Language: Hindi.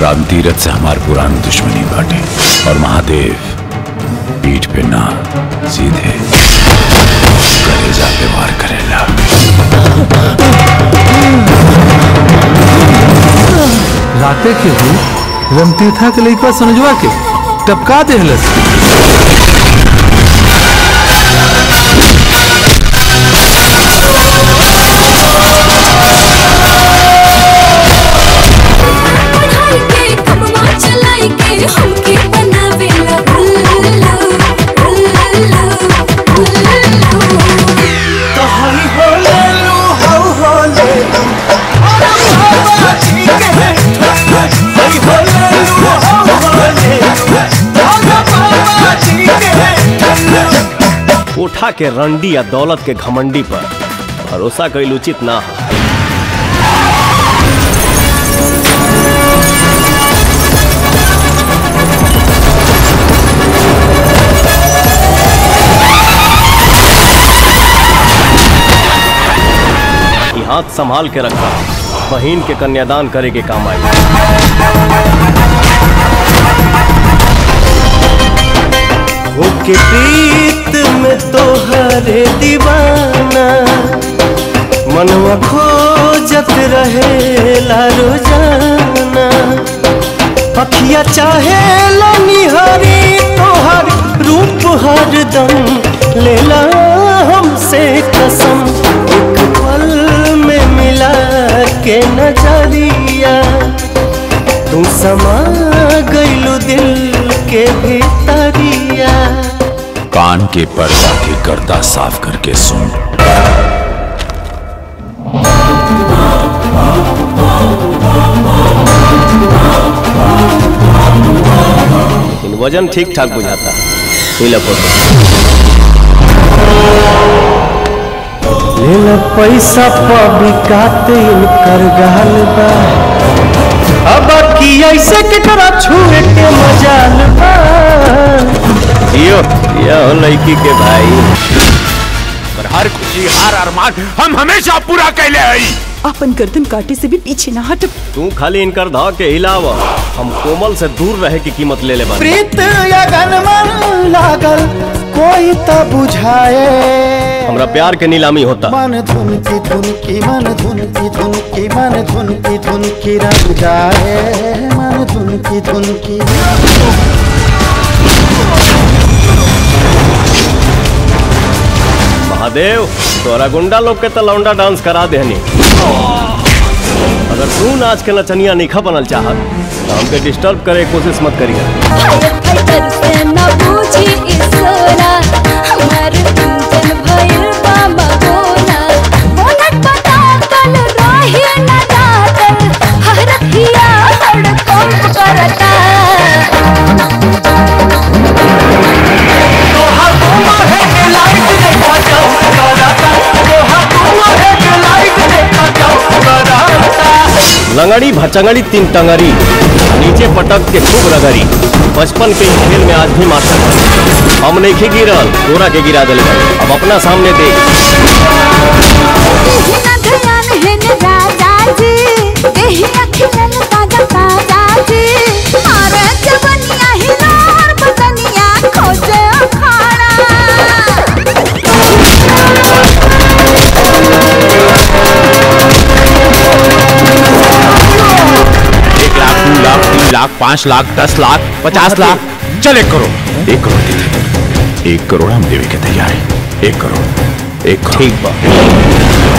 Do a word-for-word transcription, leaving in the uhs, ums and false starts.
राम तीरथ से हमार पुरान दुश्मनी बाटे और महादेव पीठ पे ना सीधे कलेजा पे वार करेला। राते के हूँ रमतीर्था के लड़का समझवा के टपका देहलस। उठा के रंडी या दौलत के घमंडी पर भरोसा कईल उचित ना है। हाथ संभाल के रखा, बहन के कन्यादान करे के काम आए। में तोहरे दीवाना मनवा खोजत रहेला रोजाना। अखिया चाहेला निहारी तोहर रूप हरदम, लेला हमसे कसम एक पल में मिला के नजरिया। तू समा गइलू दिल के भीतरिया। कान के पर्दा के गर्दा साफ करके सुन। लेकिन वजन ठीक ठाक बुझाता है। पैसा पबिकाते कर गाल बा, अब की ऐसे के तरह छुए के मजाल बा। यो यह लड़की के भाई पर हर खुशी हर अरमान हम हमेशा पूरा कैले आई। अपन गर्दन काटे से भी पीछे ना हट। तू खाली इनकर धाव के हिलावा, हम कोमल से दूर रहे की कीमत ले ले। प्रीत लगन मन लागल कोई तो बुझाए, हमरा प्यार के नीलामी होता। मन धुन की धुन की मन धुन की धुन की मन धुन की धुन की रंग जाए, मन धुन की धुन की। महादेव तोरा गुंडा लोग के तलौंडा डांस करा देहनी। अगर तू नाच के नचनिया निखा बनल चाहत तो हमके डिस्टर्ब करे कोशिश मत करिए। लंगड़ी भचंगड़ी तीन टंगड़ी नीचे पटक के खूब रगड़ी। बचपन के खेल में आज भी मास्टर बन, हम नहीं गिरल तोरा के गिरा दिल। अब अपना सामने देख। लाख तीन लाख पाँच लाख दस लाख पचास लाख चल एक करोड़। एक करोड़ देवी, एक करोड़ हम देवी के तैयार है। एक करोड़ एक करोड़ ठीक बात।